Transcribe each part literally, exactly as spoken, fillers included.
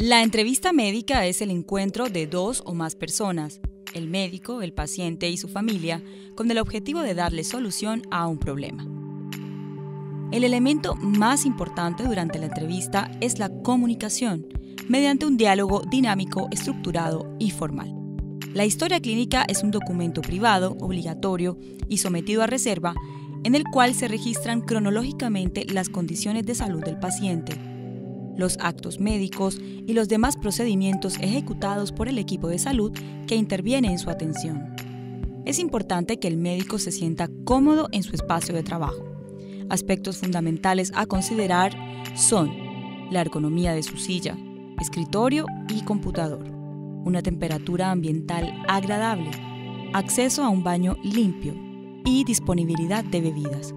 La entrevista médica es el encuentro de dos o más personas, el médico, el paciente y su familia, con el objetivo de darle solución a un problema. El elemento más importante durante la entrevista es la comunicación, mediante un diálogo dinámico, estructurado y formal. La historia clínica es un documento privado, obligatorio y sometido a reserva, en el cual se registran cronológicamente las condiciones de salud del paciente, los actos médicos y los demás procedimientos ejecutados por el equipo de salud que interviene en su atención. Es importante que el médico se sienta cómodo en su espacio de trabajo. Aspectos fundamentales a considerar son la ergonomía de su silla, escritorio y computador, una temperatura ambiental agradable, acceso a un baño limpio y disponibilidad de bebidas.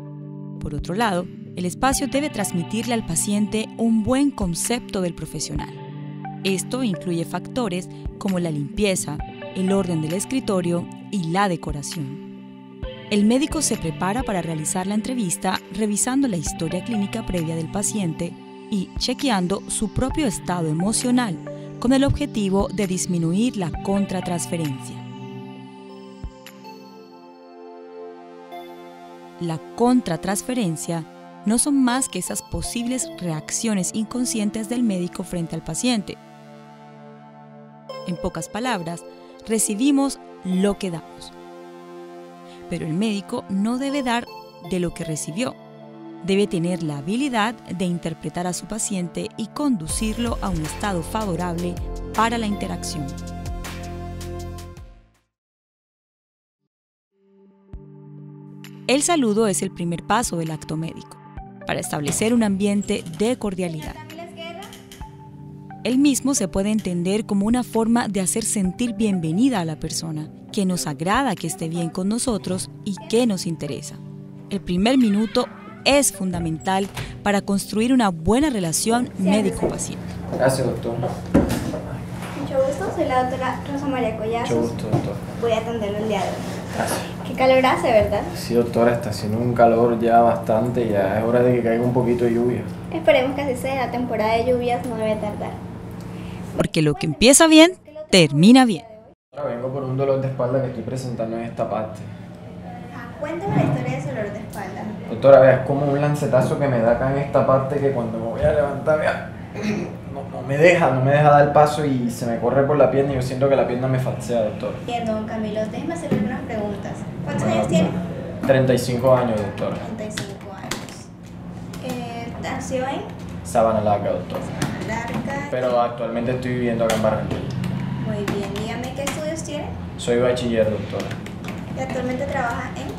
Por otro lado, el espacio debe transmitirle al paciente un buen concepto del profesional. Esto incluye factores como la limpieza, el orden del escritorio y la decoración. El médico se prepara para realizar la entrevista revisando la historia clínica previa del paciente y chequeando su propio estado emocional con el objetivo de disminuir la contratransferencia. La contratransferencia no son más que esas posibles reacciones inconscientes del médico frente al paciente. En pocas palabras, recibimos lo que damos. Pero el médico no debe dar de lo que recibió. Debe tener la habilidad de interpretar a su paciente y conducirlo a un estado favorable para la interacción. El saludo es el primer paso del acto médico, para establecer un ambiente de cordialidad. El mismo se puede entender como una forma de hacer sentir bienvenida a la persona, que nos agrada que esté bien con nosotros y que nos interesa. El primer minuto es fundamental para construir una buena relación médico-paciente. Gracias, doctor. Mucho gusto, soy la doctora Rosa María Collazo. Mucho gusto, doctor. Voy a atenderlo el día de hoy. Gracias. Qué calor hace, ¿verdad? Sí, doctora, está haciendo un calor ya bastante, ya es hora de que caiga un poquito de lluvia. Esperemos que así sea, la temporada de lluvias no debe tardar. Porque lo que empieza bien, termina bien. Ahora vengo por un dolor de espalda que estoy presentando en esta parte. Ah, cuéntame la historia de ese dolor de espalda. Doctora, vea, es como un lancetazo que me da acá en esta parte que cuando me voy a levantar, vea, no, no me deja, no me deja dar paso y se me corre por la pierna y yo siento que la pierna me falsea, doctor. Bien, don Camilo, déjeme hacerle unas preguntas. ¿Cuántos años tiene? treinta y cinco años, doctora. treinta y cinco años. Eh, ¿Nació en? Sabana Larga, doctora. Sabana Larga. Pero actualmente estoy viviendo acá en Barranquilla. Muy bien, dígame qué estudios tiene. Soy bachiller, doctora. ¿Y actualmente trabaja en?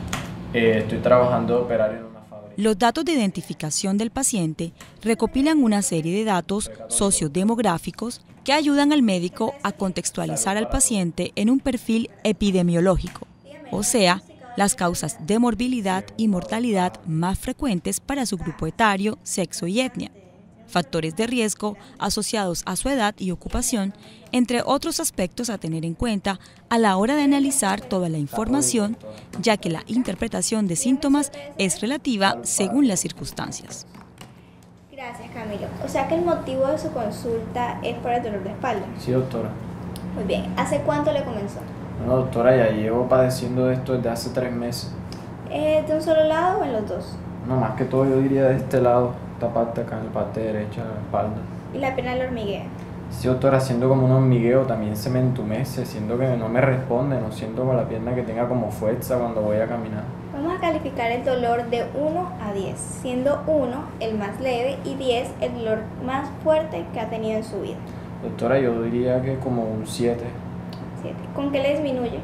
Eh, estoy trabajando de operario en una fábrica. Los datos de identificación del paciente recopilan una serie de datos sociodemográficos que ayudan al médico a contextualizar al paciente en un perfil epidemiológico. O sea, las causas de morbilidad y mortalidad más frecuentes para su grupo etario, sexo y etnia, factores de riesgo asociados a su edad y ocupación, entre otros aspectos a tener en cuenta a la hora de analizar toda la información, ya que la interpretación de síntomas es relativa según las circunstancias. Gracias, Camilo. O sea que el motivo de su consulta es por el dolor de espalda. Sí, doctora. Muy bien. ¿Hace cuánto le comenzó? No, doctora, ya llevo padeciendo de esto desde hace tres meses. Eh, ¿De un solo lado o en los dos? No, más que todo yo diría de este lado, esta parte acá, en la parte derecha, la espalda. ¿Y la pierna la hormiguea? Sí, doctora, siendo como un hormigueo, también se me entumece, siento que no me responde, no siento con la pierna que tenga como fuerza cuando voy a caminar. Vamos a calificar el dolor de uno a diez, siendo uno el más leve y diez el dolor más fuerte que ha tenido en su vida. Doctora, yo diría que como un siete. ¿Con qué le disminuye?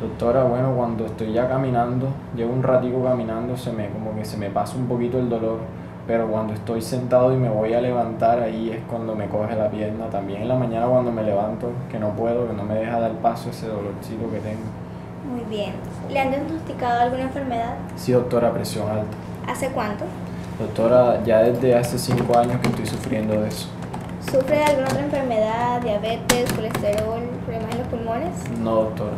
Doctora, bueno, cuando estoy ya caminando, llevo un ratico caminando, se me, como que se me pasa un poquito el dolor, pero cuando estoy sentado y me voy a levantar, ahí es cuando me coge la pierna. También en la mañana cuando me levanto, que no puedo, que no me deja dar paso ese dolorcito que tengo. Muy bien. ¿Le han diagnosticado alguna enfermedad? Sí, doctora, presión alta. ¿Hace cuánto? Doctora, ya desde hace cinco años que estoy sufriendo de eso. ¿Sufre de alguna otra enfermedad, diabetes, colesterol, problemas en los pulmones? No, doctora.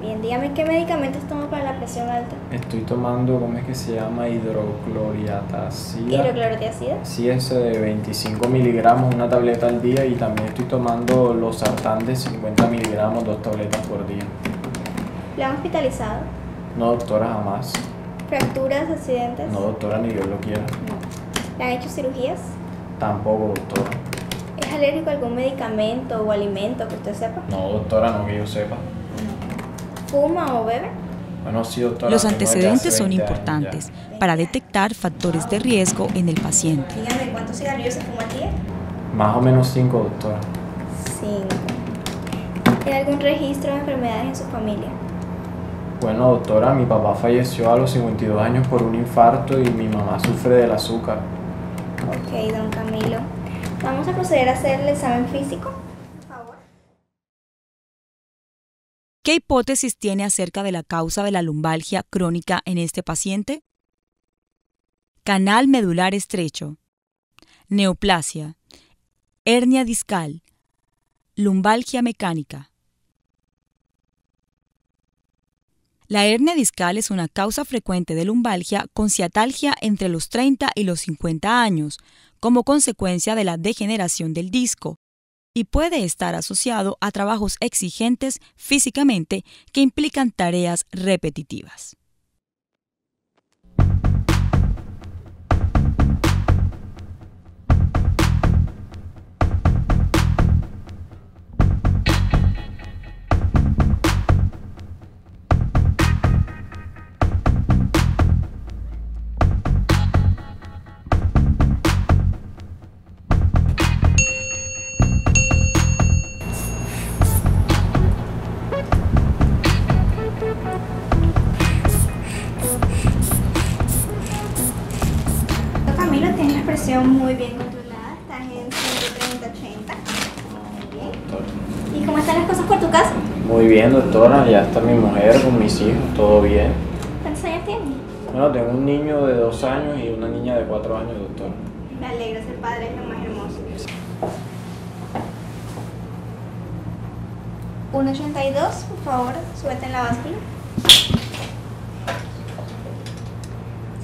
Bien, dígame, ¿qué medicamentos tomo para la presión alta? Estoy tomando, ¿cómo es que se llama? Hidroclorotiacida. ¿Hidroclorotiacida? Sí, es de veinticinco miligramos, una tableta al día, y también estoy tomando losartán de cincuenta miligramos, dos tabletas por día. ¿Lo han hospitalizado? No, doctora, jamás. ¿Fracturas, accidentes? No, doctora, ni Dios lo quiera. No. ¿Le han hecho cirugías? Tampoco, doctora. ¿Es alérgico a algún medicamento o alimento que usted sepa? No, doctora, no que yo sepa. ¿Fuma o bebe? Bueno, sí, doctora. Los antecedentes son importantes para detectar factores de riesgo en el paciente. Dígame, ¿cuántos cigarrillos se fuma al día? Más o menos cinco, doctora. Cinco. ¿Tiene algún registro de enfermedades en su familia? Bueno, doctora, mi papá falleció a los cincuenta y dos años por un infarto y mi mamá sufre del azúcar. Ok, don Camilo. Vamos a proceder a hacer el examen físico. ¿Qué hipótesis tiene acerca de la causa de la lumbalgia crónica en este paciente? Canal medular estrecho, neoplasia, hernia discal, lumbalgia mecánica. La hernia discal es una causa frecuente de lumbalgia con ciatalgia entre los treinta y los cincuenta años, como consecuencia de la degeneración del disco, y puede estar asociado a trabajos exigentes físicamente que implican tareas repetitivas. Muy bien controlada, estás en ciento treinta ochenta. Muy bien. ¿Y cómo están las cosas por tu casa? Muy bien, doctora, ya está mi mujer con mis hijos, todo bien. ¿Cuántos años tienes? Bueno, tengo un niño de dos años y una niña de cuatro años, doctora. Me alegro, ser padre es lo más hermoso. uno ochenta y dos, por favor, súbete en la báscula.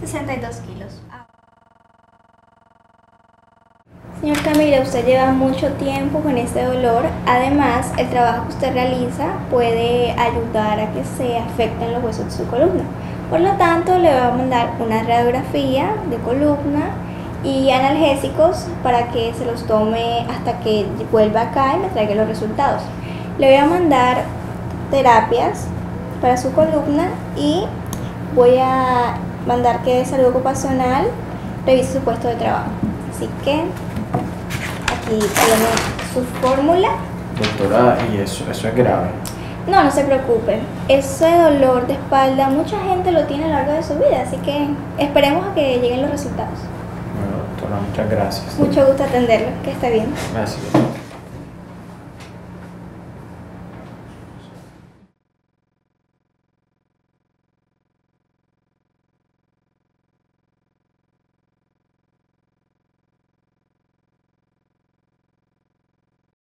sesenta y dos kilos. Señor Camilo, usted lleva mucho tiempo con este dolor. Además, el trabajo que usted realiza puede ayudar a que se afecten los huesos de su columna. Por lo tanto, le va a mandar una radiografía de columna y analgésicos para que se los tome hasta que vuelva acá y me traiga los resultados. Le voy a mandar terapias para su columna y voy a mandar que Salud Ocupacional revise su puesto de trabajo. Así que... y tiene su fórmula. Doctora, ¿y eso, eso es grave? No, no se preocupen. Ese dolor de espalda, mucha gente lo tiene a lo largo de su vida, así que esperemos a que lleguen los resultados. Bueno, doctora, muchas gracias. Mucho gusto atenderlo, que esté bien. Gracias.